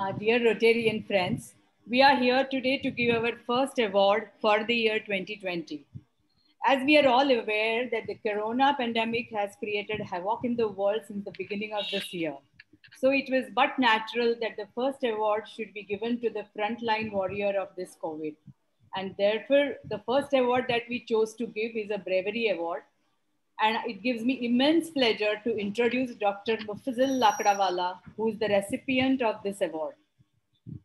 Our dear Rotarian friends, we are here today to give our first award for the year 2020. As we are all aware that the corona pandemic has created havoc in the world since the beginning of this year. So it was but natural that the first award should be given to the frontline warrior of this COVID. And therefore, the first award that we chose to give is a bravery award. And it gives me immense pleasure to introduce Dr. Muffazal Lakdawala, who is the recipient of this award.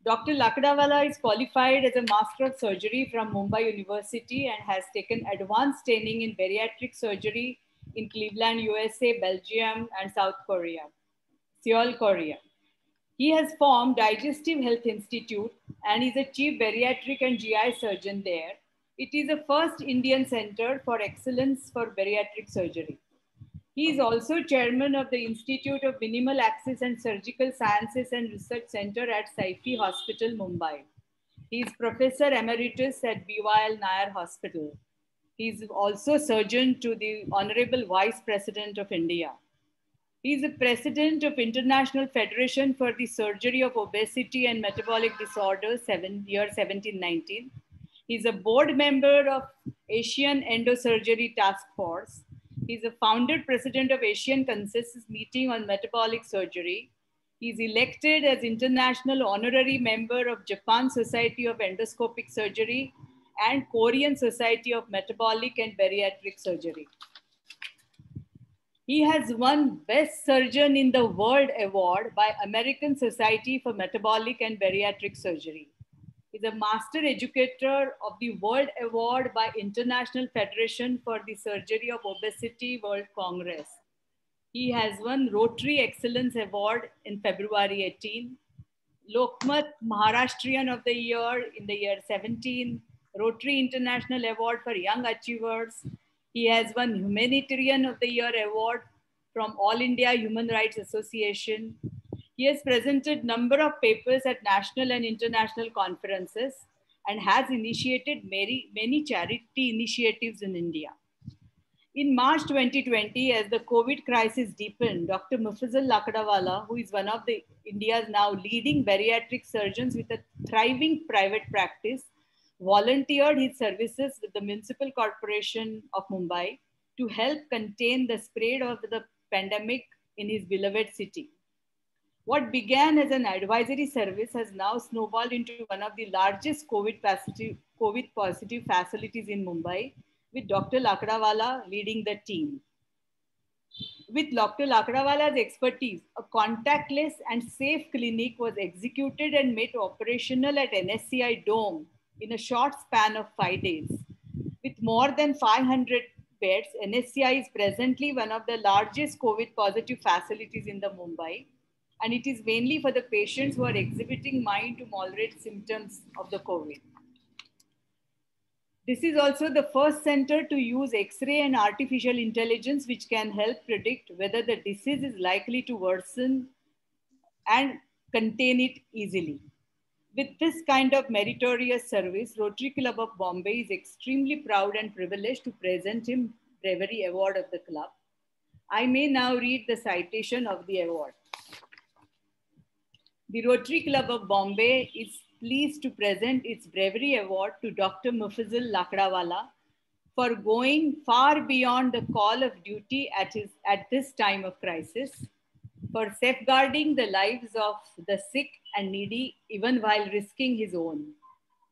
Dr. Lakdawala is qualified as a Master of Surgery from Mumbai University and has taken advanced training in bariatric surgery in Cleveland, USA, Belgium, and South Korea, Seoul, Korea. He has formed Digestive Health Institute and is a chief bariatric and GI surgeon there. It is the first Indian center for excellence for bariatric surgery. He is also chairman of the Institute of Minimal Access and Surgical Sciences and Research Center at Saifi Hospital, Mumbai. He is Professor Emeritus at B.Y.L. Nair Hospital. He is also surgeon to the Honorable Vice President of India. He is the President of International Federation for the Surgery of Obesity and Metabolic Disorders, year 1719. He is a board member of Asian Endosurgery Task Force. He's a founder president of Asian Consensus Meeting on Metabolic Surgery. He's elected as international honorary member of Japan Society of Endoscopic Surgery and Korean Society of Metabolic and Bariatric Surgery. He has won Best Surgeon in the World Award by American Society for Metabolic and Bariatric Surgery. Is a Master Educator of the World Award by International Federation for the Surgery of Obesity World Congress. He has won Rotary Excellence Award in February 18, Lokmat Maharashtrian of the Year in the year 17, Rotary International Award for Young Achievers. He has won Humanitarian of the Year Award from All India Human Rights Association. He has presented a number of papers at national and international conferences and has initiated many charity initiatives in India. In March 2020, as the COVID crisis deepened, Dr. Muffazal Lakdawala, who is one of the India's now leading bariatric surgeons with a thriving private practice, volunteered his services with the Municipal Corporation of Mumbai to help contain the spread of the pandemic in his beloved city. What began as an advisory service has now snowballed into one of the largest COVID positive facilities in Mumbai, with Dr. Lakdawala leading the team. With Dr. Lakdawala's expertise, a contactless and safe clinic was executed and made operational at NSCI Dome in a short span of 5 days. With more than 500 beds, NSCI is presently one of the largest COVID positive facilities in the Mumbai. And it is mainly for the patients who are exhibiting mild to moderate symptoms of the COVID. This is also the first center to use X-ray and artificial intelligence, which can help predict whether the disease is likely to worsen and contain it easily. With this kind of meritorious service, Rotary Club of Bombay is extremely proud and privileged to present him Bravery Award of the club. I may now read the citation of the award. The Rotary Club of Bombay is pleased to present its Bravery Award to Dr. Muffazal Lakdawala for going far beyond the call of duty at this time of crisis, for safeguarding the lives of the sick and needy even while risking his own,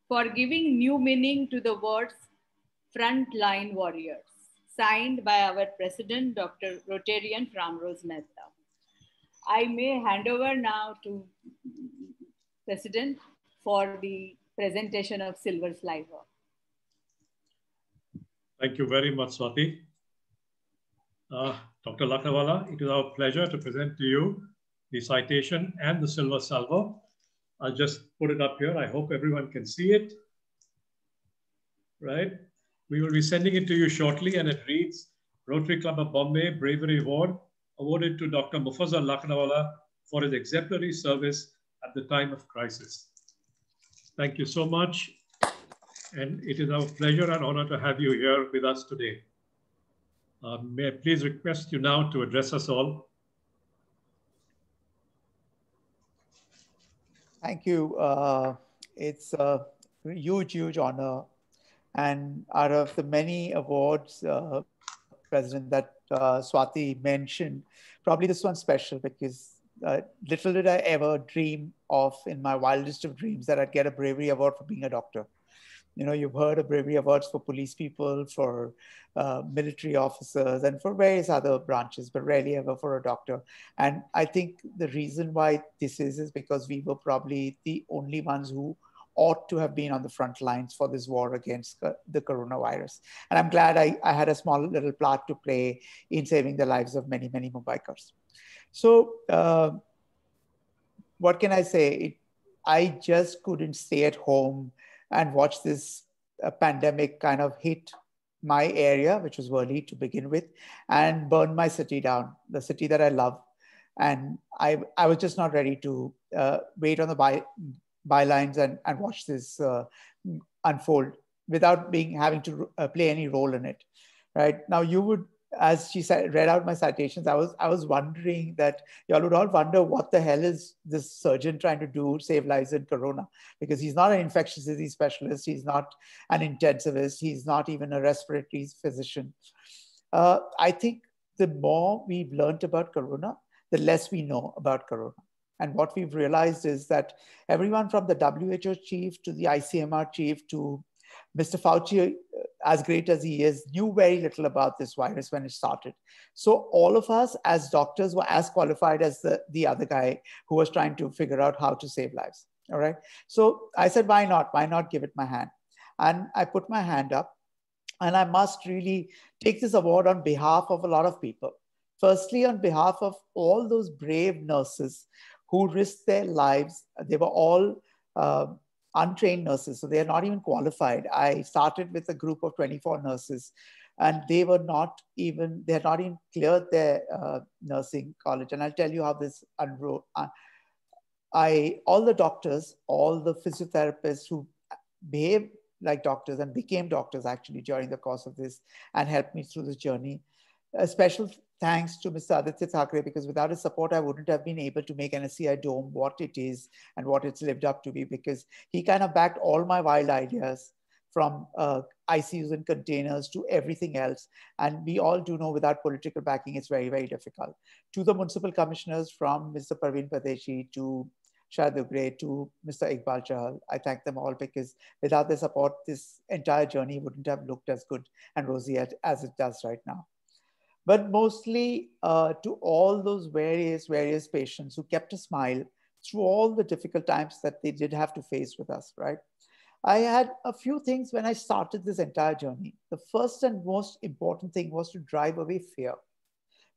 for giving new meaning to the words frontline warriors, signed by our President, Dr. Rotarian Framroz Mazda. I may hand over now to President for the presentation of Silver Sliver. Thank you very much, Swati. Dr. Lakdawala, it is our pleasure to present to you the citation and the Silver Salver. I'll just put it up here. I hope everyone can see it. Right? We will be sending it to you shortly, and it reads, Rotary Club of Bombay Bravery Award, awarded to Dr. Muffazal Lakdawala for his exemplary service at the time of crisis. Thank you so much. And it is our pleasure and honor to have you here with us today. May I please request you now to address us all. Thank you. It's a huge, huge honor. And out of the many awards, President, that Swati mentioned, probably this one's special because little did I ever dream of in my wildest of dreams that I'd get a bravery award for being a doctor. You know, you've heard of bravery awards for police people, for military officers, and for various other branches, but rarely ever for a doctor. And I think the reason why this is because we were probably the only ones who ought to have been on the front lines for this war against the coronavirus. And I'm glad I had a small little part to play in saving the lives of many, many Mumbaikars. So what can I say? I just couldn't stay at home and watch this pandemic kind of hit my area, which was Worli to begin with, and burn my city down, the city that I love. And I was just not ready to wait on the bylines and watch this unfold without having to play any role in it. Right now, you would, as she said, read out my citations, I was wondering that y'all would all wonder what the hell is this surgeon trying to do, save lives in corona, because he's not an infectious disease specialist. He's not an intensivist. He's not even a respiratory physician. I think the more we've learned about corona, the less we know about corona. And what we've realized is that everyone from the WHO chief to the ICMR chief to Mr. Fauci, as great as he is, knew very little about this virus when it started. So all of us as doctors were as qualified as the other guy who was trying to figure out how to save lives, all right? So I said, why not? Why not give it my hand? And I put my hand up, and I must really take this award on behalf of a lot of people. Firstly, on behalf of all those brave nurses who risked their lives. They were all untrained nurses, so they're not even qualified. I started with a group of 24 nurses, and they had not even cleared their nursing college. And I'll tell you how this unrolled. All the doctors, all the physiotherapists who behaved like doctors and became doctors actually during the course of this and helped me through this journey. A special thanks to Mr. Aditya Thackeray, because without his support, I wouldn't have been able to make NSCI Dome what it is and what it's lived up to be, because he kind of backed all my wild ideas from ICUs and containers to everything else. And we all do know without political backing, it's very, very difficult. To the municipal commissioners, from Mr. Parveen Padeshi to Shahid Ubre to Mr. Iqbal Chahal, I thank them all, because without their support, this entire journey wouldn't have looked as good and rosy as it does right now. But mostly to all those various patients who kept a smile through all the difficult times that they did have to face with us, right? I had a few things when I started this entire journey. The first and most important thing was to drive away fear,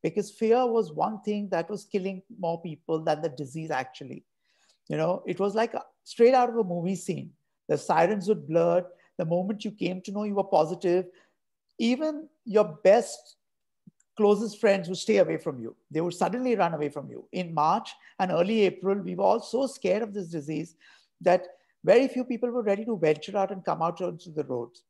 because fear was one thing that was killing more people than the disease actually. You know, it was like straight out of a movie scene. The sirens would blurt. The moment you came to know you were positive, even your best, closest friends would stay away from you. They would suddenly run away from you. In March and early April, we were all so scared of this disease that very few people were ready to venture out and come out onto the roads.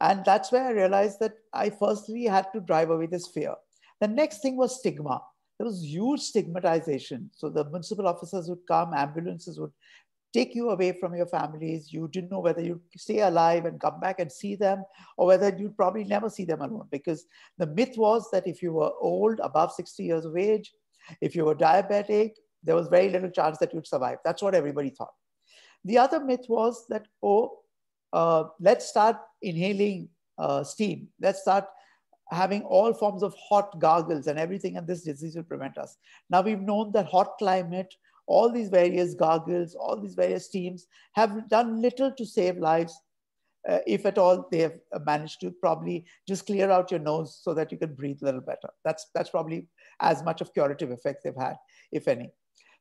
And that's where I realized that I firstly had to drive away this fear. The next thing was stigma. There was huge stigmatization. So the municipal officers would come, ambulances would take you away from your families. You didn't know whether you'd stay alive and come back and see them, or whether you'd probably never see them alone, because the myth was that if you were old, above 60 years of age, if you were diabetic, there was very little chance that you'd survive. That's what everybody thought. The other myth was that, let's start inhaling steam. Let's start having all forms of hot gargles and everything, and this disease will prevent us. Now we've known that hot climate, all these various gargles, all these various teams have done little to save lives. If at all, they have managed to probably just clear out your nose so that you can breathe a little better. That's probably as much of curative effect they've had, if any.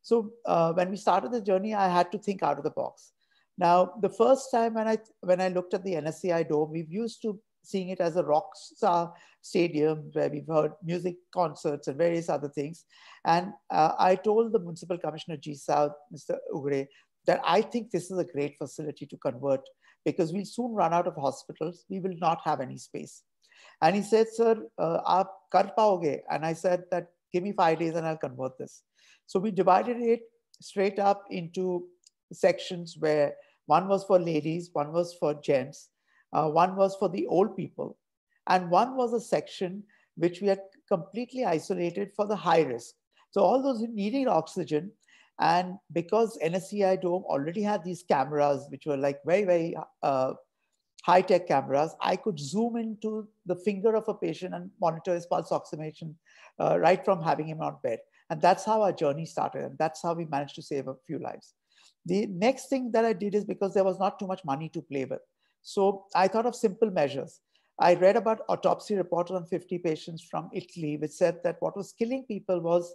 So when we started the journey, I had to think out of the box. Now, the first time when I looked at the NSCI Dome, we've used to seeing it as a rock star stadium where we've heard music concerts and various other things. And I told the Municipal Commissioner G South, Mr. Ubre, that I think this is a great facility to convert, because we'll soon run out of hospitals. We will not have any space. And he said, sir, aap kar paoge? And I said that, give me 5 days and I'll convert this. So we divided it straight up into sections where one was for ladies, one was for gents, one was for the old people, and one was a section which we had completely isolated for the high risk. So all those who needed oxygen, and because NSCI Dome already had these cameras, which were like very, very high-tech cameras, I could zoom into the finger of a patient and monitor his pulse oxygenation right from having him on bed. And that's how our journey started. And that's how we managed to save a few lives. The next thing that I did is because there was not too much money to play with. So I thought of simple measures. I read about autopsy report on 50 patients from Italy, which said that what was killing people was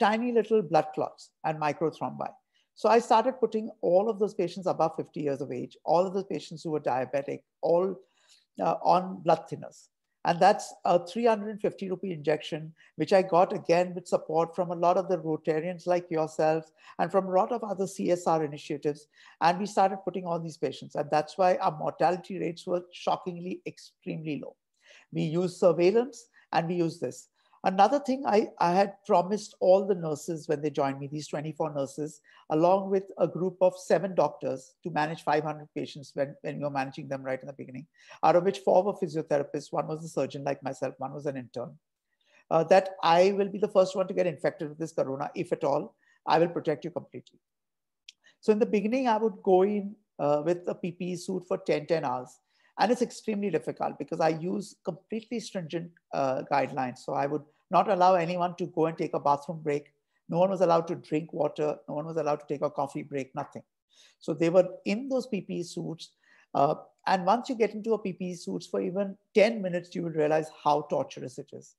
tiny little blood clots and microthrombi. So I started putting all of those patients above 50 years of age, all of those patients who were diabetic, all on blood thinners. And that's a 350 rupee injection, which I got again with support from a lot of the Rotarians like yourselves and from a lot of other CSR initiatives. And we started putting all these patients. And that's why our mortality rates were shockingly, extremely low. We used surveillance and we used this. Another thing I had promised all the nurses when they joined me, these 24 nurses, along with a group of 7 doctors to manage 500 patients when you're managing them right in the beginning, out of which 4 were physiotherapists, 1 was a surgeon like myself, 1 was an intern, that I will be the first one to get infected with this corona, if at all, I will protect you completely. So in the beginning, I would go in with a PPE suit for 10 hours. And it's extremely difficult because I use completely stringent guidelines. So I would not allow anyone to go and take a bathroom break. No one was allowed to drink water. No one was allowed to take a coffee break, nothing. So they were in those PPE suits. And once you get into a PPE suits for even 10 minutes, you will realize how torturous it is.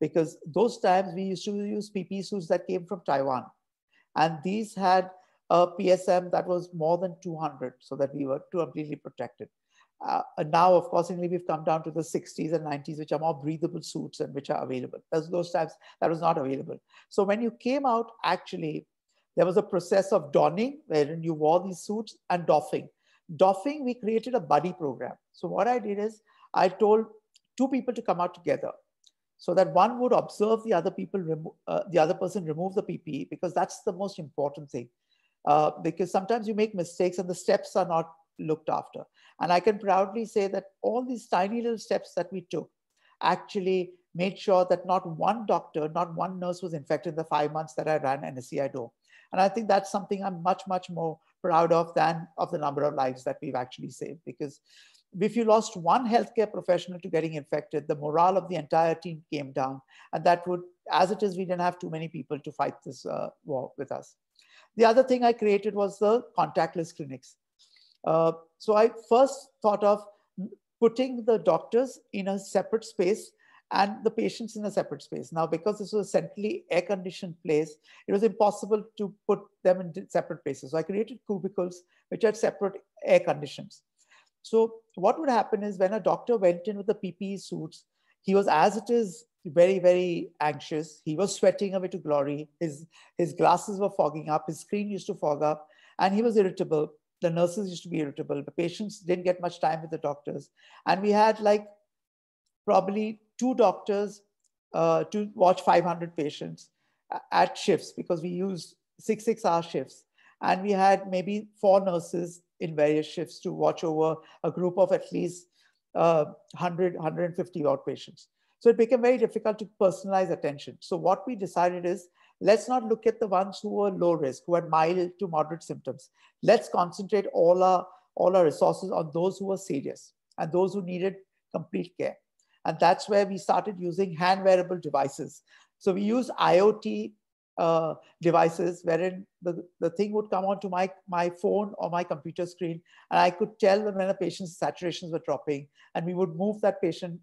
Because those times we used to use PPE suits that came from Taiwan. And these had a PSM that was more than 200 so that we were completely protected. Now, of course, we've come down to the 60s and 90s, which are more breathable suits and which are available. Those times, that was not available. So when you came out, actually, there was a process of donning, wherein you wore these suits, and doffing. Doffing, we created a buddy program. So what I did is I told 2 people to come out together so that one would observe the other people, the other person remove the PPE, because that's the most important thing. Because sometimes you make mistakes and the steps are not looked after. And I can proudly say that all these tiny little steps that we took actually made sure that not one doctor, not one nurse was infected in the 5 months that I ran NSCI Dome. And I think that's something I'm much, much more proud of than of the number of lives that we've actually saved. Because if you lost one healthcare professional to getting infected, the morale of the entire team came down. And that would, as it is, we didn't have too many people to fight this war with us. The other thing I created was the contactless clinics. So I first thought of putting the doctors in a separate space and the patients in a separate space. Now, because this was a centrally air-conditioned place, it was impossible to put them in separate places. So I created cubicles which had separate air conditions. So what would happen is when a doctor went in with the PPE suits, he was, as it is, very, very anxious. He was sweating away to glory. His glasses were fogging up. His screen used to fog up, and he was irritable. The nurses used to be irritable. The patients didn't get much time with the doctors. And we had like probably 2 doctors to watch 500 patients at shifts, because we used 6 6-hour shifts. And we had maybe 4 nurses in various shifts to watch over a group of at least 100-150 odd patients. So it became very difficult to personalize attention. So what we decided is, let's not look at the ones who were low risk, who had mild to moderate symptoms. Let's concentrate all our resources on those who were serious and those who needed complete care. And that's where we started using hand wearable devices. So we used IoT devices wherein the thing would come onto my phone or my computer screen, and I could tell them when a patient's saturations were dropping, and we would move that patient,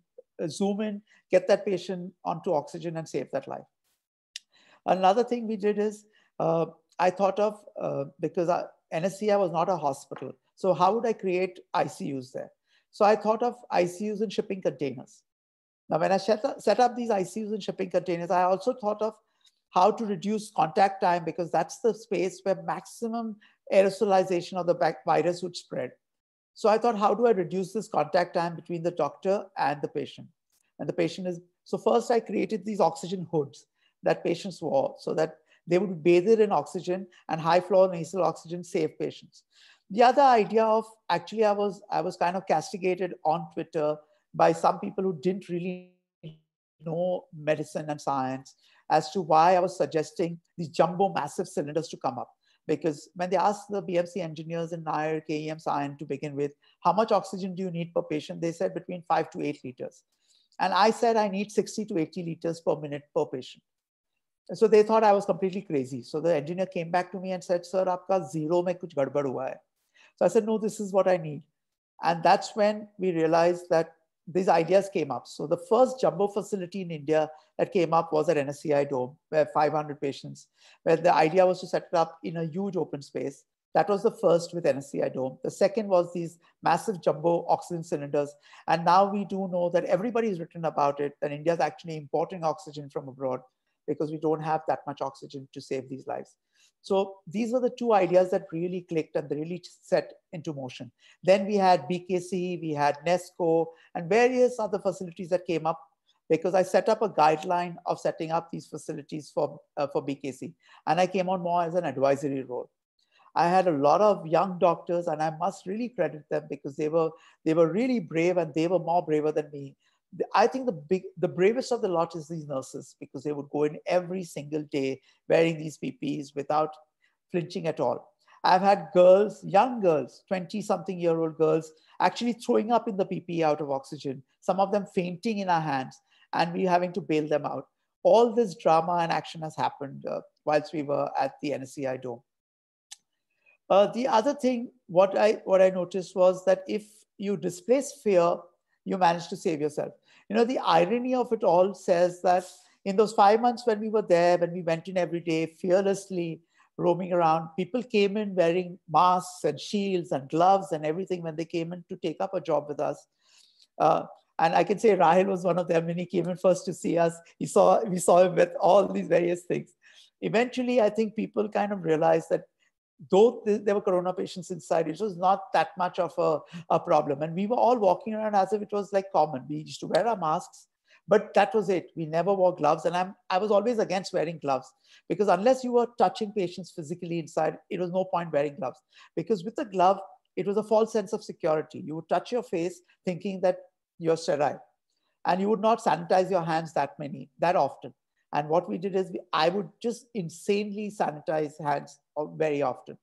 zoom in, get that patient onto oxygen and save that life. Another thing we did is, I thought of, because NSCI was not a hospital, so how would I create ICUs there? So I thought of ICUs in shipping containers. Now, when I set up these ICUs in shipping containers, I also thought of how to reduce contact time, because that's the space where maximum aerosolization of the virus would spread. So I thought, how do I reduce this contact time between the doctor and the patient? So first I created these oxygen hoods that patients wore, so that They would be bathed in oxygen and high flow nasal oxygen saved patients. The other idea of, actually I was kind of castigated on Twitter by some people who didn't really know medicine and science as to why I was suggesting these jumbo massive cylinders to come up. Because when they asked the BMC engineers in Nair, KEM, Science to begin with, how much oxygen do you need per patient? They said between 5 to 8 liters. And I said, I need 60 to 80 liters per minute per patient. And so they thought I was completely crazy. So the engineer came back to me and said, sir, aapka zero mein kuch gadbad hua hai. So I said, no, this is what I need. And that's when we realized that these ideas came up. So the first jumbo facility in India that came up was at NSCI Dome, where 500 patients, where the idea was to set it up in a huge open space. That was the first with NSCI Dome. The second was these massive jumbo oxygen cylinders. And now we do know that everybody's written about it, that India is actually importing oxygen from abroad because we don't have that much oxygen to save these lives. So these were the two ideas that really clicked and really set into motion. Then we had BKC, we had NESCO, and various other facilities that came up because I set up a guideline of setting up these facilities for BKC. And I came on more as an advisory role. I had a lot of young doctors, and I must really credit them because they were really brave, and they were more braver than me. I think the bravest of the lot is these nurses, because they would go in every single day wearing these PPEs without flinching at all. I've had girls, young girls, 20-something-year-old girls, actually throwing up in the PPE out of oxygen, some of them fainting in our hands, and we having to bail them out. All this drama and action has happened whilst we were at the NSCI Dome. The other thing, what I noticed was that if you displace fear, you manage to save yourself. You know, the irony of it all says that in those 5 months when we were there, when we went in every day, fearlessly roaming around, people came in wearing masks and shields and gloves and everything when they came in to take up a job with us. And I can say Rahil was one of them. When he came in first to see us, we saw him with all these various things. Eventually, I think people kind of realized that though there were corona patients inside, it was not that much of a problem. And we were all walking around as if it was like common. We used to wear our masks, but that was it. We never wore gloves. And I was always against wearing gloves, because unless you were touching patients physically inside, it was no point wearing gloves. Because with the glove, it was a false sense of security. You would touch your face thinking that you're sterile. And you would not sanitize your hands that often. And what we did is I would just insanely sanitize hands very often.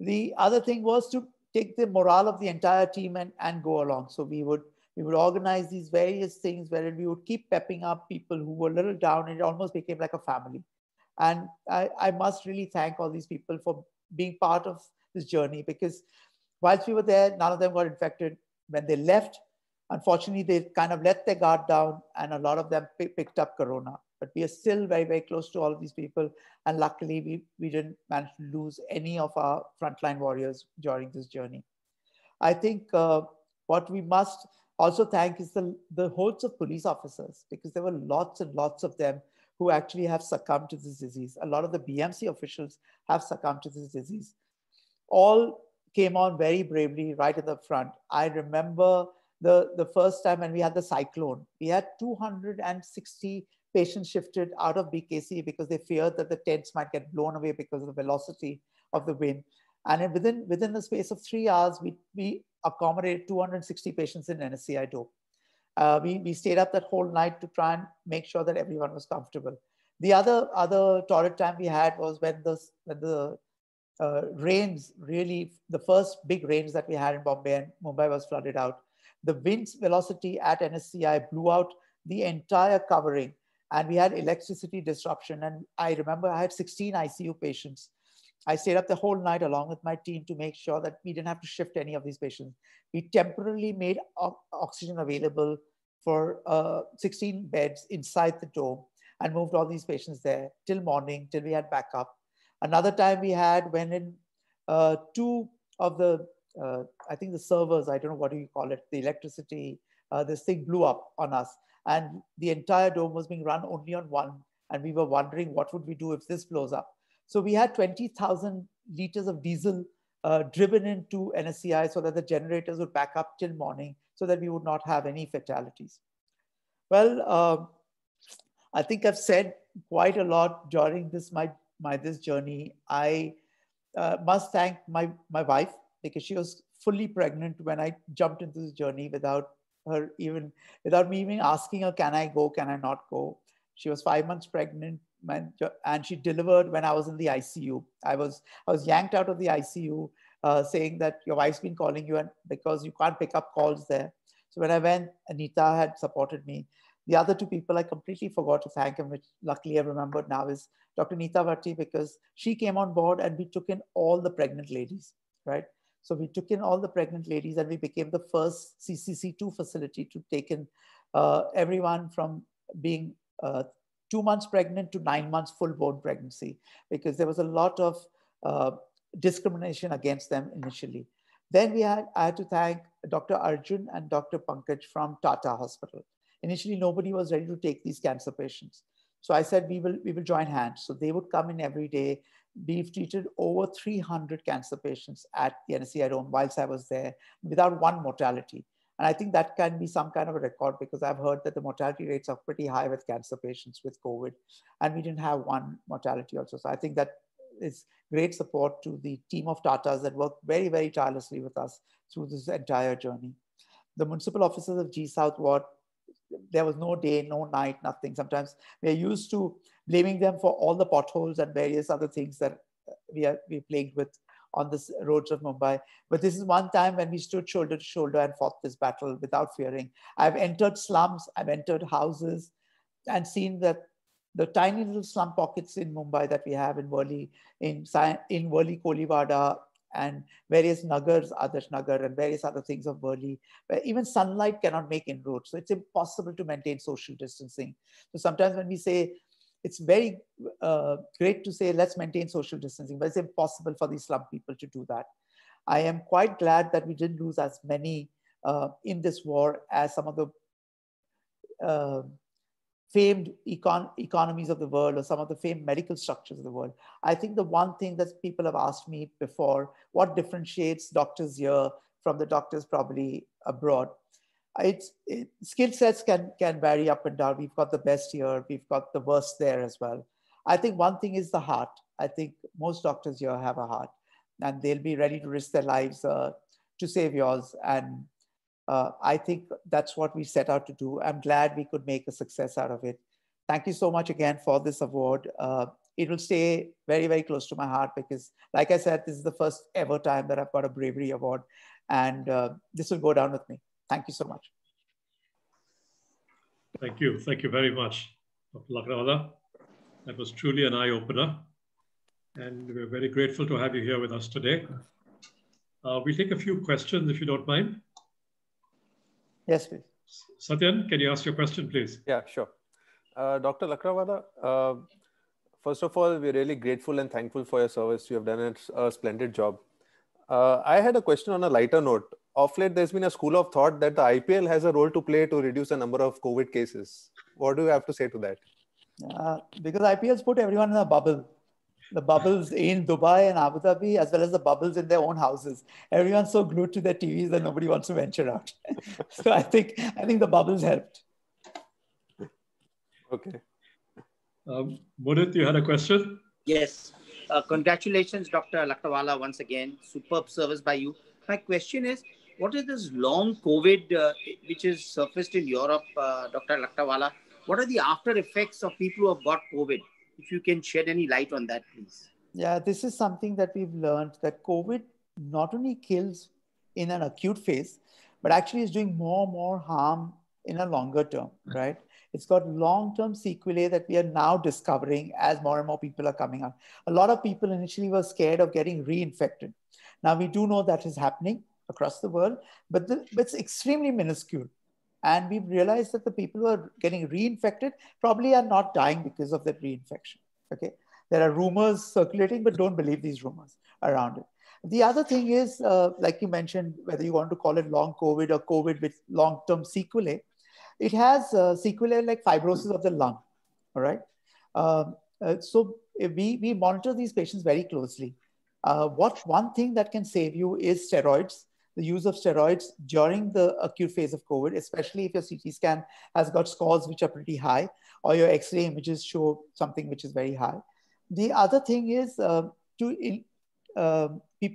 The other thing was to take the morale of the entire team and go along. So we would organize these various things where we would keep pepping up people who were a little down, and it almost became like a family. And I must really thank all these people for being part of this journey, because whilst we were there, none of them got infected. When they left, unfortunately, they kind of let their guard down, and a lot of them picked up corona. But we are still very, very close to all of these people. And luckily, we didn't manage to lose any of our frontline warriors during this journey. I think what we must also thank is the hordes of police officers, because there were lots and lots of them who actually have succumbed to this disease. A lot of the BMC officials have succumbed to this disease. All came on very bravely right at the front. I remember the first time when we had the cyclone, we had 260 patients shifted out of BKC because they feared that the tents might get blown away because of the velocity of the wind. And within the space of 3 hours, we accommodated 260 patients in NSCI Dome. We stayed up that whole night to try and make sure that everyone was comfortable. The other torrid time we had was when the rains really, the first big rains that we had in Bombay, and Mumbai was flooded out. The wind's velocity at NSCI blew out the entire covering, and we had electricity disruption. And I remember I had 16 ICU patients. I stayed up the whole night along with my team to make sure that we didn't have to shift any of these patients. We temporarily made oxygen available for 16 beds inside the dome and moved all these patients there till morning, till we had backup. Another time we had when in two of the I think the servers, I don't know what do you call it, the electricity, this thing blew up on us. And the entire dome was being run only on one. And we were wondering what would we do if this blows up. So we had 20,000 liters of diesel driven into NSCI so that the generators would back up till morning so that we would not have any fatalities. Well, I think I've said quite a lot during this this journey. I must thank my wife, because she was fully pregnant when I jumped into this journey without me even asking her, can I go, can I not go? She was 5 months pregnant, and she delivered when I was in the ICU. I was yanked out of the ICU, saying that your wife's been calling you, and because you can't pick up calls there. So when I went, Anita had supported me. The other two people I completely forgot to thank, and which luckily I remembered now, is Dr. Neeta Warty, because she came on board and we took in all the pregnant ladies, right? So we took in all the pregnant ladies, and we became the first CCC2 facility to take in everyone from being 2 months pregnant to 9 months full-born pregnancy, because there was a lot of discrimination against them initially. Then I had to thank Dr. Arjun and Dr. Pankaj from Tata Hospital. Initially, nobody was ready to take these cancer patients. So I said, we will join hands. So they would come in every day. We've treated over 300 cancer patients at the NSCI Dome whilst I was there, without one mortality. And I think that can be some kind of a record, because I've heard that the mortality rates are pretty high with cancer patients with COVID, and we didn't have one mortality also. So I think that is great support to the team of Tatas that worked very, very tirelessly with us through this entire journey. The municipal officers of G South Ward, there was no day, no night, nothing. Sometimes we're used to blaming them for all the potholes and various other things that we plagued with on the roads of Mumbai. But this is one time when we stood shoulder to shoulder and fought this battle without fearing. I've entered slums, I've entered houses, and seen that the tiny little slum pockets in Mumbai that we have in Worli, in Worli Kolivada, and various nagars, Adarsh Nagar, and various other things of Worli, where even sunlight cannot make inroads. So it's impossible to maintain social distancing. So sometimes when we say, it's very great to say, let's maintain social distancing, but it's impossible for these slum people to do that. I am quite glad that we didn't lose as many in this war as some of the famed economies of the world, or some of the famed medical structures of the world. I think the one thing that people have asked me before, what differentiates doctors here from the doctors probably abroad? Skill sets can vary up and down. We've got the best here, we've got the worst there as well. I think one thing is the heart. I think most doctors here have a heart, and they'll be ready to risk their lives to save yours. And I think that's what we set out to do. I'm glad we could make a success out of it. Thank you so much again for this award. It will stay very, very close to my heart, because like I said, this is the first ever time that I've got a bravery award, and this will go down with me. Thank you so much. Thank you. Thank you very much, Dr. Lakdawala. That was truly an eye-opener, and we're very grateful to have you here with us today. We'll take a few questions, if you don't mind. Yes, please. Satyan, can you ask your question, please? Yeah, sure. Dr. Lakdawala, first of all, we're really grateful and thankful for your service. You have done a splendid job. I had a question on a lighter note. Of late, there's been a school of thought that the IPL has a role to play to reduce the number of COVID cases. What do you have to say to that? Because IPL's put everyone in a bubble. The bubbles in Dubai and Abu Dhabi, as well as the bubbles in their own houses. Everyone's so glued to their TVs that nobody wants to venture out. So I think the bubbles helped. Okay. Mudit, you had a question? Yes. Congratulations, Dr. Lakdawala, once again. Superb service by you. My question is, what is this long COVID which is surfaced in Europe, Dr. Lakdawala? What are the after effects of people who have got COVID? If you can shed any light on that, please. Yeah, this is something that we've learned, that COVID not only kills in an acute phase, but actually is doing more and more harm in a longer term, right? It's got long-term sequelae that we are now discovering as more and more people are coming out. A lot of people initially were scared of getting reinfected. Now, we do know that is happening across the world, but it's extremely minuscule. And we've realized that the people who are getting reinfected probably are not dying because of that reinfection. Okay, there are rumors circulating, but don't believe these rumors around it. The other thing is, like you mentioned, whether you want to call it long COVID or COVID with long-term sequelae, it has sequelae like fibrosis of the lung, all right? So we monitor these patients very closely. What one thing that can save you is steroids, the use of steroids during the acute phase of COVID, especially if your CT scan has got scores which are pretty high or your X-ray images show something which is very high. The other thing is people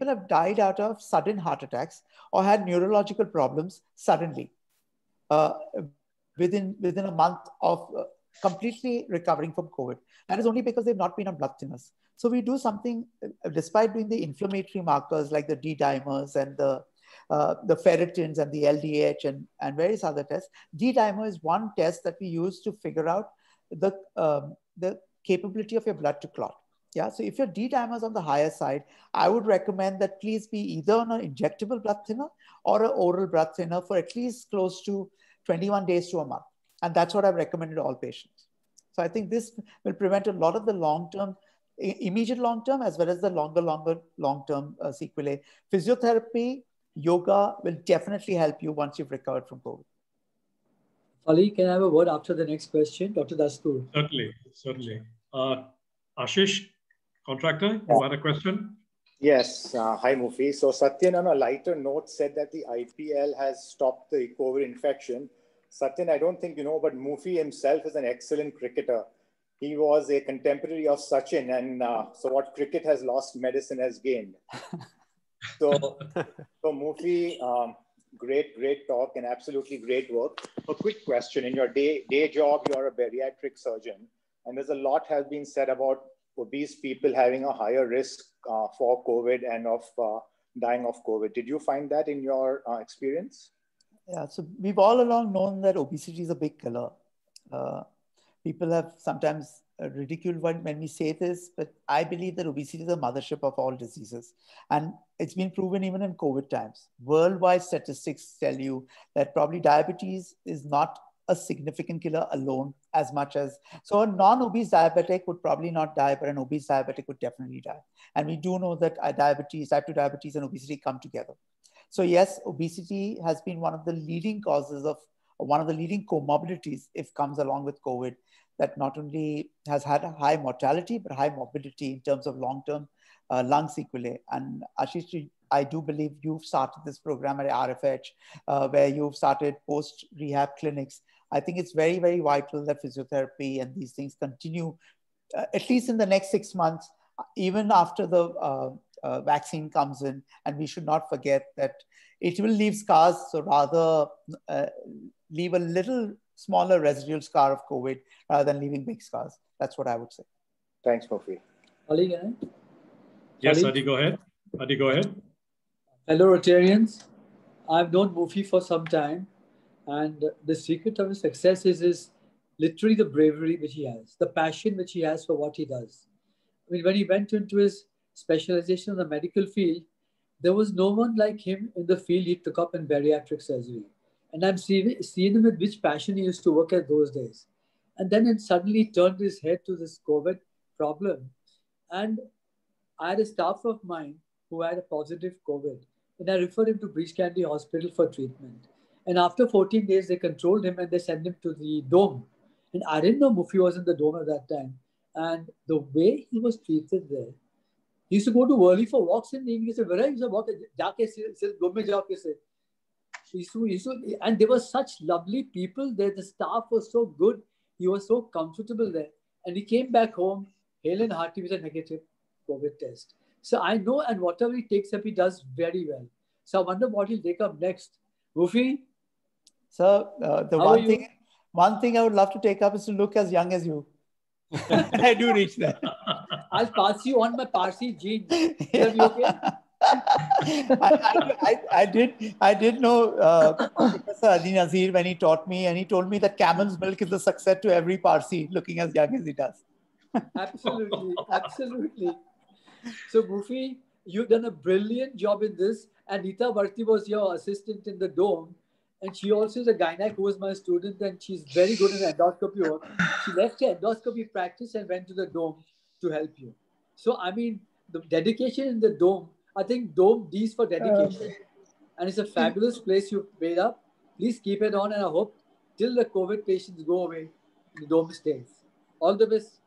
have died out of sudden heart attacks or had neurological problems suddenly within a month of completely recovering from COVID. That is only because they've not been on blood thinners. So we do something, despite doing the inflammatory markers like the D-dimers and the ferritins and the LDH and various other tests. D-dimer is one test that we use to figure out the capability of your blood to clot. Yeah, so if your D-dimer is on the higher side, I would recommend that please be either on an injectable blood thinner or an oral blood thinner for at least close to 21 days to a month. And that's what I've recommended to all patients. So I think this will prevent a lot of the long-term, immediate long-term, as well as the long-term sequelae. Physiotherapy, yoga will definitely help you once you've recovered from COVID. Ali, can I have a word after the next question? Dr. Dastoor. Certainly, certainly. Ashish, contractor, you had a question? Yes. Hi, Mufi. So Satyan, on a lighter note, said that the IPL has stopped the COVID infection. Satyan, I don't think you know, but Mufi himself is an excellent cricketer. He was a contemporary of Sachin, and so what cricket has lost, medicine has gained. So Mufi, great talk and absolutely great work. A quick question: in your day job, you're a bariatric surgeon, and there's a lot has been said about obese people having a higher risk for COVID and of dying of COVID. Did you find that in your experience? Yeah, so we've all along known that obesity is a big killer. People have sometimes ridiculed when we say this, but I believe that obesity is the mothership of all diseases. And it's been proven even in COVID times. Worldwide statistics tell you that probably diabetes is not a significant killer alone as much as, so a non-obese diabetic would probably not die, but an obese diabetic would definitely die. And we do know that diabetes, type 2 diabetes and obesity come together. So yes, obesity has been one of the leading causes of, one of the leading comorbidities if comes along with COVID, that not only has had a high mortality, but high morbidity in terms of long-term lung sequelae. And Ashish, I do believe you've started this program at RFH, where you've started post-rehab clinics. I think it's very, very vital that physiotherapy and these things continue, at least in the next 6 months, even after the vaccine comes in, and we should not forget that it will leave scars. So rather leave a little smaller residual scar of COVID rather than leaving big scars. That's what I would say. Thanks, Mufi. Ali, go ahead. Yes, Ali, go ahead. Adi, go ahead. Hello, Rotarians. I've known Mufi for some time, and the secret of his success is literally the bravery which he has, the passion which he has for what he does. I mean, when he went into his specialization in the medical field, there was no one like him in the field he took up in bariatric surgery. And I'm seeing him with which passion he used to work at those days. And then it suddenly turned his head to this COVID problem. And I had a staff of mine who had a positive COVID. And I referred him to Breach Candy Hospital for treatment. And after 14 days, they controlled him and they sent him to the Dome. And I didn't know Mufi was in the Dome at that time. And the way he was treated there, he used to go to Worli for walks in the evening. He said, "Where are you walking? And there were such lovely people there. The staff was so good. He was so comfortable there. And he came back home, hale and hearty, with a negative COVID test. So I know, and whatever he takes up, he does very well. So I wonder what he'll take up next. Mufi? Sir, one thing I would love to take up is to look as young as you. I do reach that. I'll pass you on my Parsi gene. Yeah. Okay? I did know Professor Adi Nazir when he taught me, and he told me that camel's milk is the success to every Parsi looking as young as he does. Absolutely, absolutely. So Mufi, you've done a brilliant job in this. And Neeta Warty was your assistant in the Dome. And she also is a gynae who was my student, and she's very good in endoscopy work. She left her endoscopy practice and went to the Dome to help you. So, I mean, the dedication in the Dome, I think Dome D's for dedication. And it's a fabulous place you've made up. Please keep it on, and I hope till the COVID patients go away, the Dome stays. All the best,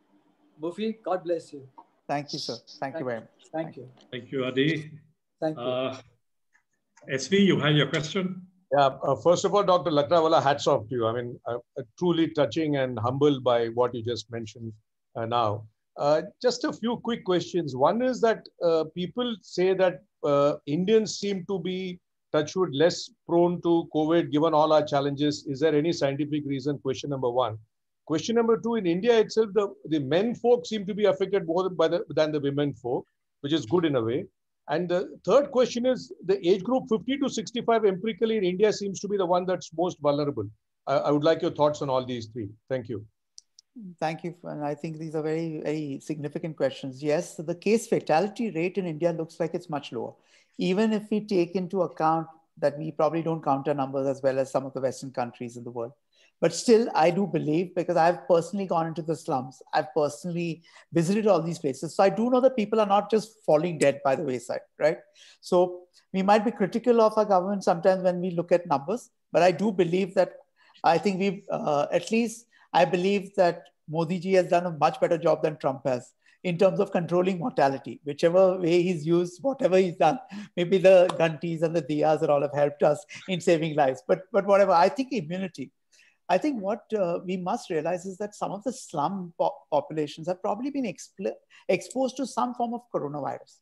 Mufi. God bless you. Thank you, sir. Thank you very much. Thank you. Thank you, Adi. Thank you. SV, you have your question? Yeah, first of all, Dr. Lakdawala, hats off to you. I mean, truly touching and humbled by what you just mentioned now. Just a few quick questions. One is that people say that Indians seem to be, touch wood, less prone to COVID given all our challenges. Is there any scientific reason? Question number one. Question number two, in India itself, the men folk seem to be affected more by than the women folk, which is good in a way. And the third question is the age group 50 to 65 empirically in India seems to be the one that's most vulnerable. I would like your thoughts on all these three. Thank you. Thank you. And I think these are very, very significant questions. Yes, the case fatality rate in India looks like it's much lower. Even if we take into account that we probably don't count our numbers as well as some of the Western countries in the world. But still, I do believe, because I've personally gone into the slums, I've personally visited all these places. So I do know that people are not just falling dead by the wayside, right? So we might be critical of our government sometimes when we look at numbers, but I do believe that, I think we've, at least I believe that Modi ji has done a much better job than Trump has in terms of controlling mortality, whichever way he's used, whatever he's done. Maybe the Ghantis and the Diyas and all have helped us in saving lives, but whatever, I think immunity. I think what we must realize is that some of the slum populations have probably been exposed to some form of coronavirus,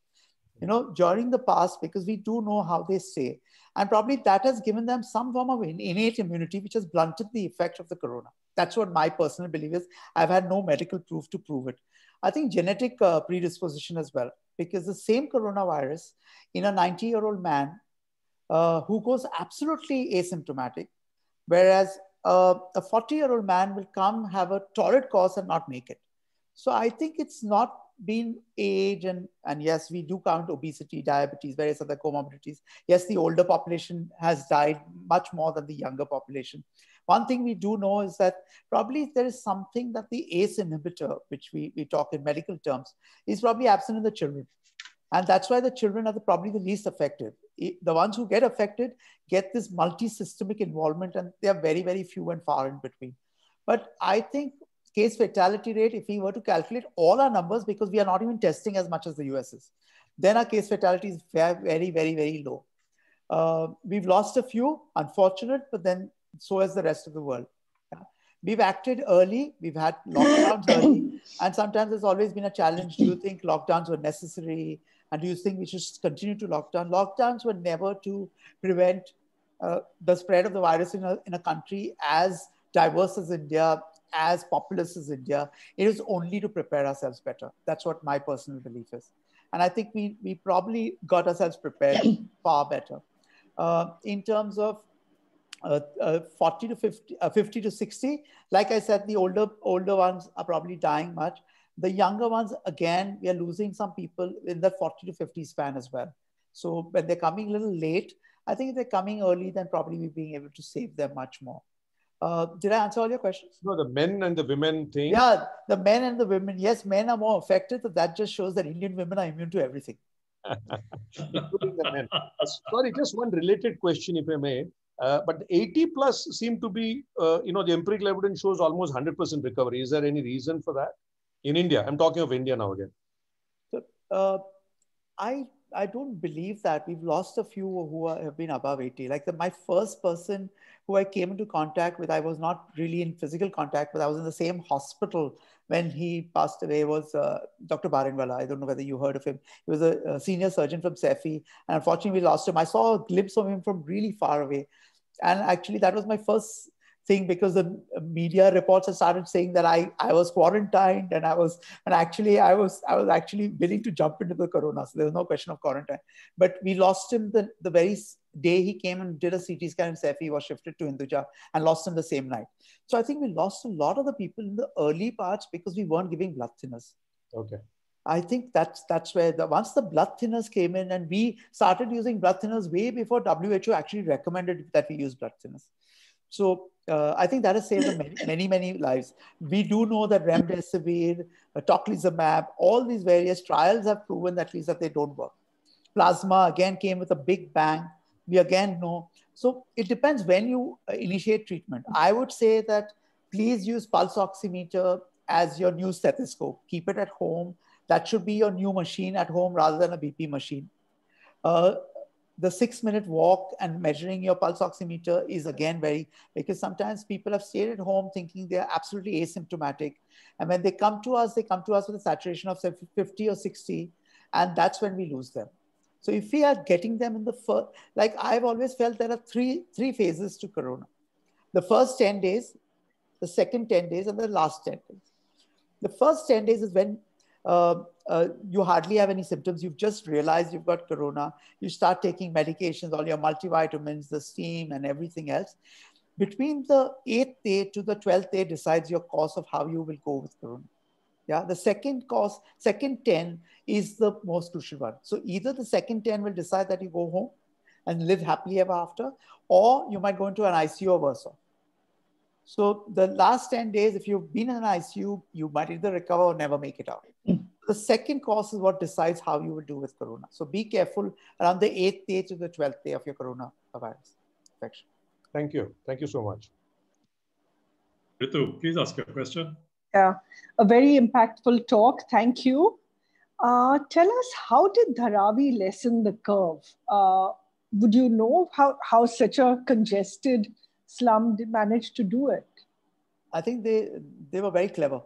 you know, during the past, because we do know how they stay. And probably that has given them some form of innate immunity, which has blunted the effect of the corona. That's what my personal belief is. I've had no medical proof to prove it. I think genetic predisposition as well, because the same coronavirus in a 90-year-old man who goes absolutely asymptomatic, whereas a 40-year-old man will come, have a torrid course and not make it. So I think it's not been age, and yes, we do count obesity, diabetes, various other comorbidities. Yes, the older population has died much more than the younger population. One thing we do know is that probably there is something that the ACE inhibitor, which we talk in medical terms, is probably absent in the children. And that's why the children are probably the least affected. The ones who get affected get this multi-systemic involvement, and they are very, very few and far in between. But I think case fatality rate, if we were to calculate all our numbers, because we are not even testing as much as the US is, then our case fatality is very, very, very low. We've lost a few, unfortunate, but then so has the rest of the world. We've acted early, we've had lockdowns early, and sometimes there's always been a challenge. Do you think lockdowns were necessary? And do you think we should continue to lock down? Lockdowns were never to prevent the spread of the virus in a country as diverse as India, as populous as India. It is only to prepare ourselves better. That's what my personal belief is. And I think we probably got ourselves prepared far better. In terms of 40 to 50, 50 to 60, like I said, the older ones are probably dying much. The younger ones, again, we are losing some people in the 40 to 50 span as well. So when they're coming a little late, I think if they're coming early, then probably we're being able to save them much more. Did I answer all your questions? No, the men and the women thing. Yeah, the men and the women. Yes, men are more affected. But that just shows that Indian women are immune to everything. Including the men. Sorry, just one related question, if I may. But 80 plus seem to be, you know, the empirical evidence shows almost 100% recovery. Is there any reason for that? In India, I'm talking of India now again. So, I don't believe that. We've lost a few who have been above 80. Like my first person who I came into contact with, I was not really in physical contact, but I was in the same hospital when he passed away, was Dr. Barinwala. I don't know whether you heard of him. He was a senior surgeon from Saifi, and unfortunately we lost him. I saw a glimpse of him from really far away. And actually that was my first thing, because the media reports have started saying that I was quarantined, and I was actually willing to jump into the corona. So there was no question of quarantine. But we lost him the very day he came and did a CT scan in Saifi, was shifted to Hinduja, and lost him the same night. So I think we lost a lot of the people in the early parts because we weren't giving blood thinners. Okay. I think that's where once the blood thinners came in, and we started using blood thinners way before WHO actually recommended that we use blood thinners. So I think that has saved many lives. We do know that remdesivir, tocilizumab, all these various trials have proven at least that they don't work. Plasma again came with a big bang. We again know. So it depends when you initiate treatment. I would say that please use pulse oximeter as your new stethoscope. Keep it at home. That should be your new machine at home rather than a BP machine. The 6-minute walk and measuring your pulse oximeter is again very, because sometimes people have stayed at home thinking they're absolutely asymptomatic. And when they come to us with a saturation of say 50 or 60, and that's when we lose them. So if we are getting them in the first, like I've always felt there are three phases to Corona. The first 10 days, the second 10 days, and the last 10 days. The first 10 days is when you hardly have any symptoms. You've just realized you've got Corona. You start taking medications, all your multivitamins, the steam and everything else. Between the 8th day to the 12th day decides your course of how you will go with Corona. Yeah, the second course, second 10 is the most crucial one. So either the second 10 will decide that you go home and live happily ever after, or you might go into an ICU or worse off. So the last 10 days, if you've been in an ICU, you might either recover or never make it out. The second course is what decides how you will do with Corona. So be careful around the 8th day to the 12th day of your coronavirus infection. Thank you. Thank you so much. Ritu, please ask your question. Yeah, a very impactful talk. Thank you. Tell us, how did Dharavi lessen the curve? Would you know how such a congested slum managed to do it? I think they were very clever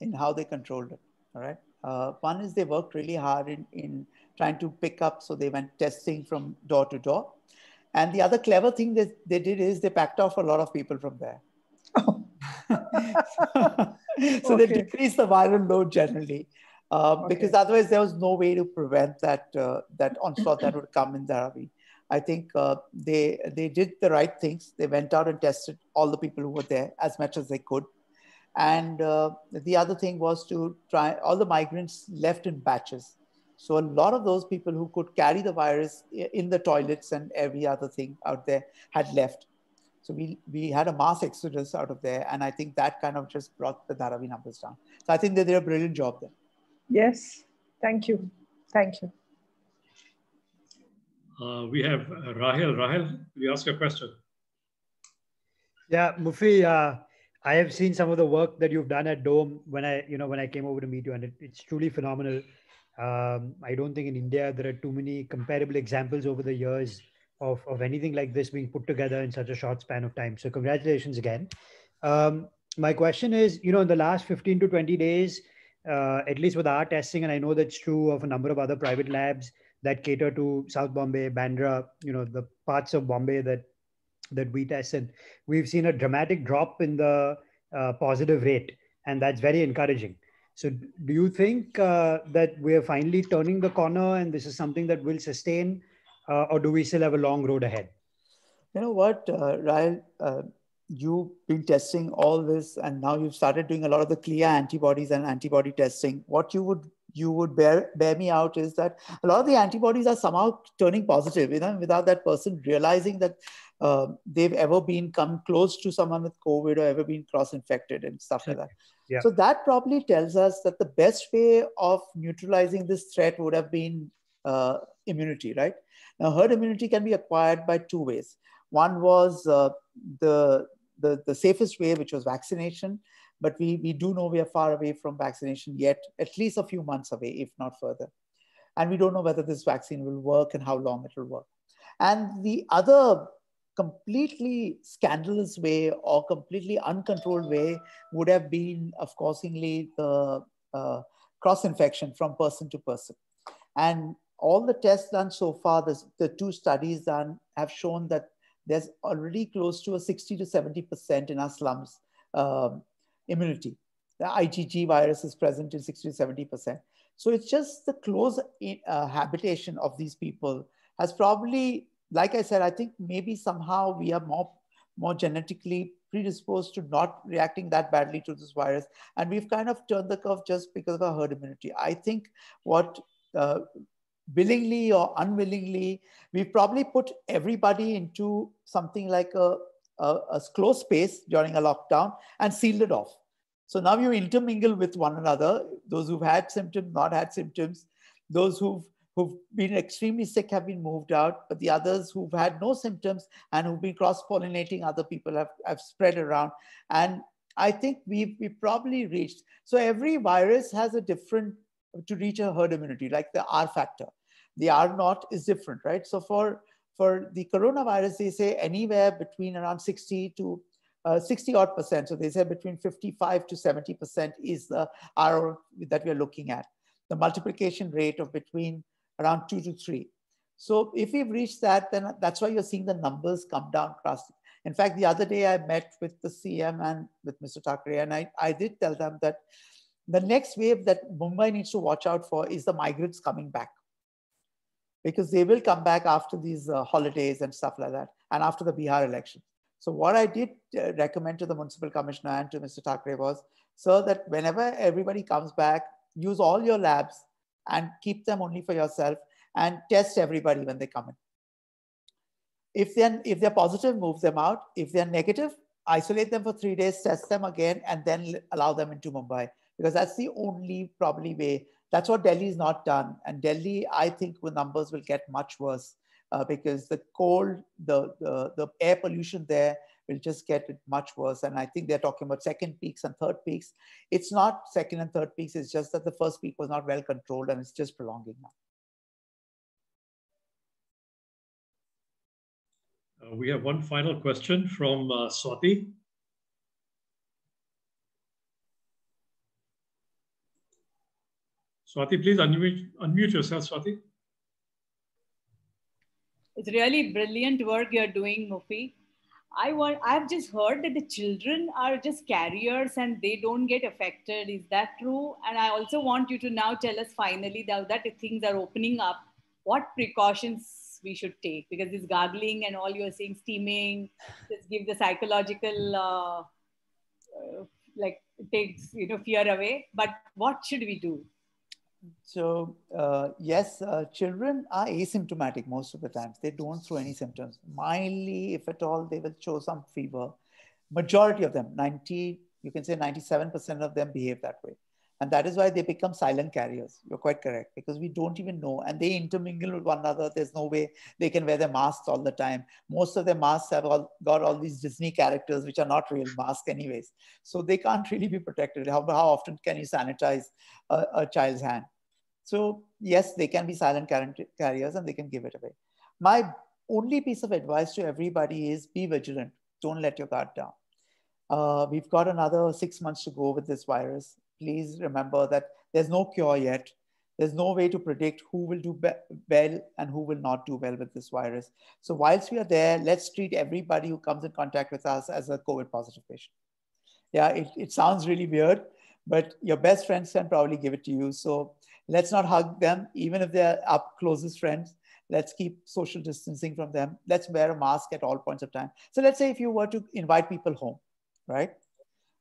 in how they controlled it. All right. One is they worked really hard in trying to pick up. So they went testing from door to door. And the other clever thing that they did is they packed off a lot of people from there. Oh. So okay. They decreased the viral load generally, because otherwise there was no way to prevent that, that onslaught that would come in Dharavi. I think they did the right things. They went out and tested all the people who were there as much as they could. And the other thing was to try, all the migrants left in batches. So a lot of those people who could carry the virus in the toilets and every other thing out there had left. So we had a mass exodus out of there. And I think that kind of just brought the Dharavi numbers down. So I think they did a brilliant job there. Yes, thank you. Thank you. We have Rahil. Rahil, you ask a question. Yeah, Mufi, I have seen some of the work that you've done at Dome when I came over to meet you, and it's truly phenomenal. I don't think in India there are too many comparable examples over the years of anything like this being put together in such a short span of time. So congratulations again. My question is, in the last 15 to 20 days, at least with our testing, and I know that's true of a number of other private labs that cater to South Bombay, Bandra, the parts of Bombay that we test, and we've seen a dramatic drop in the positive rate, and that's very encouraging. So do you think that we are finally turning the corner and this is something that will sustain, or do we still have a long road ahead? You know what, Rahil, you've been testing all this and now you've started doing a lot of the CLIA antibodies and antibody testing. What you would bear me out is that a lot of the antibodies are somehow turning positive, without that person realizing that they've ever been come close to someone with COVID or ever been cross-infected and stuff like that. Yeah. So that probably tells us that the best way of neutralizing this threat would have been immunity, right? Now, herd immunity can be acquired by two ways. One was the safest way, which was vaccination. But we do know we are far away from vaccination yet, at least a few months away, if not further. And we don't know whether this vaccine will work and how long it will work. And the other completely scandalous way or completely uncontrolled way would have been, of course, the cross-infection from person to person. And all the tests done so far, the two studies done have shown that there's already close to a 60 to 70% in our slums immunity. The IgG virus is present in 60 to 70%. So it's just the close habitation of these people has probably, like I said, I think maybe somehow we are more genetically predisposed to not reacting that badly to this virus. And we've kind of turned the curve just because of our herd immunity. I think what willingly or unwillingly, we probably put everybody into something like a closed space during a lockdown and sealed it off. So now you intermingle with one another, those who've had symptoms, not had symptoms, those who've been extremely sick have been moved out, but the others who've had no symptoms and who've been cross-pollinating other people have spread around. And I think we probably reached, so every virus has a different, to reach a herd immunity, like the R factor. The R naught is different, right? So for the coronavirus, they say anywhere between around 60 odd percent. So they say between 55 to 70% is the R that we're looking at. The multiplication rate of between around 2 to 3. So if we've reached that, then that's why you're seeing the numbers come down drastically. In fact, the other day I met with the CM and with Mr. Thackeray, and I did tell them that the next wave that Mumbai needs to watch out for is the migrants coming back, because they will come back after these holidays and stuff like that, and after the Bihar election. So what I did recommend to the Municipal Commissioner and to Mr. Thackeray was, sir, that whenever everybody comes back, use all your labs and keep them only for yourself and test everybody when they come in. If they're positive, move them out. If they're negative, isolate them for 3 days, test them again, and then allow them into Mumbai. Because that's the only probably way. That's what Delhi's not done. And Delhi, I think, the numbers will get much worse because the cold, the air pollution there will just get much worse. And I think they're talking about second peaks and third peaks. It's not second and third peaks. It's just that the first peak was not well controlled, and it's just prolonging now. We have one final question from Swati. Swati, please unmute yourself, Swati. It's really brilliant work you're doing, Mufi. I've just heard that the children are just carriers and they don't get affected. Is that true? And I also want you to now tell us finally that if things are opening up, what precautions we should take, because this gargling and all you're saying, steaming, just give the psychological, like it takes, you know, fear away. But what should we do? So yes, children are asymptomatic most of the times. They don't show any symptoms. Mildly, if at all, they will show some fever. Majority of them, 90, you can say 97% of them behave that way. And that is why they become silent carriers. You're quite correct, because we don't even know. And they intermingle with one another. There's no way they can wear their masks all the time. Most of their masks have got all these Disney characters, which are not real masks anyways. So they can't really be protected. How often can you sanitize a child's hand? So yes, they can be silent carriers and they can give it away. My only piece of advice to everybody is be vigilant. Don't let your guard down. We've got another 6 months to go with this virus. Please remember that there's no cure yet. There's no way to predict who will do well and who will not do well with this virus. So whilst we are there, let's treat everybody who comes in contact with us as a COVID positive patient. Yeah, it sounds really weird, but your best friends can probably give it to you. So let's not hug them, even if they're our closest friends. Let's keep social distancing from them. Let's wear a mask at all points of time. So let's say if you were to invite people home, right?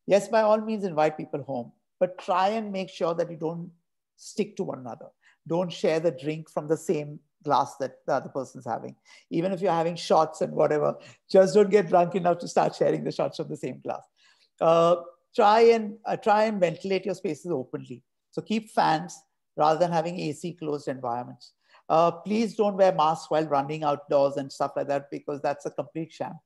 Yes, by all means, invite people home, but try and make sure that you don't stick to one another. Don't share the drink from the same glass that the other person's having. Even if you're having shots and whatever, just don't get drunk enough to start sharing the shots from the same glass. Try and ventilate your spaces openly. So keep fans rather than having AC closed environments. Please don't wear masks while running outdoors and stuff like that, because that's a complete sham.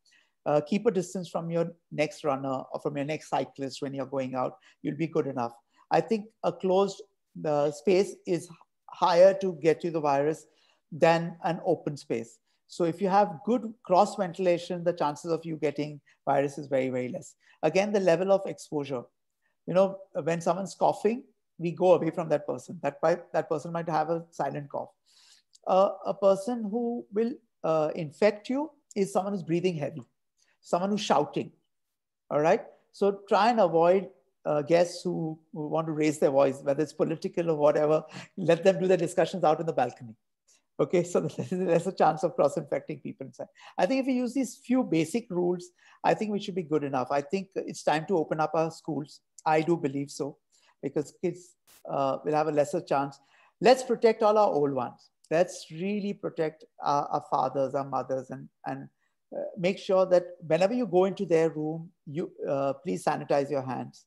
Keep a distance from your next runner or from your next cyclist when you're going out. You'll be good enough. I think a closed space is higher to get you the virus than an open space. So if you have good cross ventilation, the chances of you getting virus is very, very less. Again, the level of exposure. You know, when someone's coughing, we go away from that person. That person might have a silent cough. A person who will infect you is someone who's breathing heavy. Someone who's shouting, all right? So try and avoid guests who want to raise their voice, whether it's political or whatever. Let them do their discussions out on the balcony. Okay, so there's a chance of cross-infecting people inside. I think if we use these few basic rules, I think we should be good enough. I think it's time to open up our schools. I do believe so, because kids will have a lesser chance. Let's protect all our old ones. Let's really protect our fathers, our mothers, and make sure that whenever you go into their room, you please sanitize your hands.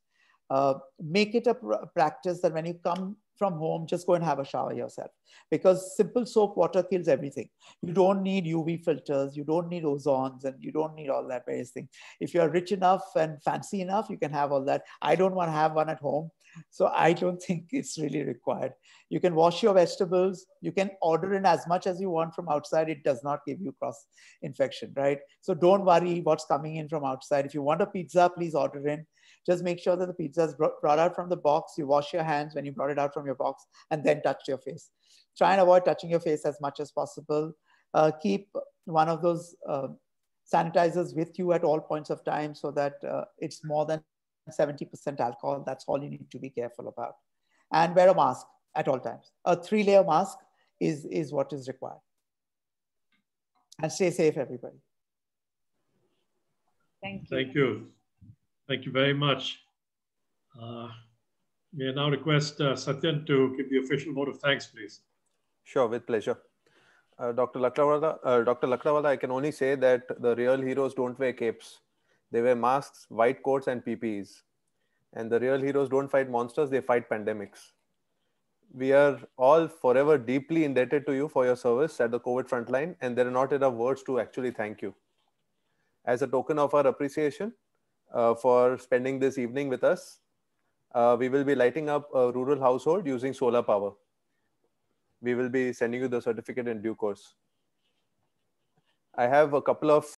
Make it a practice that when you come from home, just go and have a shower yourself, because simple soap water kills everything. You don't need UV filters, you don't need ozones, and you don't need all that various things. If you're rich enough and fancy enough, you can have all that. I don't want to have one at home. So I don't think it's really required. You can wash your vegetables. You can order in as much as you want from outside. It does not give you cross infection, right? So don't worry what's coming in from outside. If you want a pizza, please order in. Just make sure that the pizza is brought out from the box. You wash your hands when you brought it out from your box and then touch your face. Try and avoid touching your face as much as possible. Keep one of those sanitizers with you at all points of time so that it's more than 70% alcohol. That's all you need to be careful about. And wear a mask at all times. A 3-layer mask is what is required. And stay safe, everybody. Thank you. Thank you. Thank you very much. May I now request Satyan to give the official vote of thanks, please. Sure, with pleasure. Dr. Lakdawala, I can only say that the real heroes don't wear capes. They wear masks, white coats, and PPEs. And the real heroes don't fight monsters, they fight pandemics. We are all forever deeply indebted to you for your service at the COVID frontline, and there are not enough words to actually thank you. As a token of our appreciation for spending this evening with us, we will be lighting up a rural household using solar power. We will be sending you the certificate in due course. I have a couple of